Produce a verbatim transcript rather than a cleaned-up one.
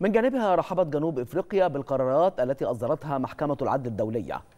من جانبها رحبت جنوب إفريقيا بالقرارات التي أصدرتها محكمة العدل الدولية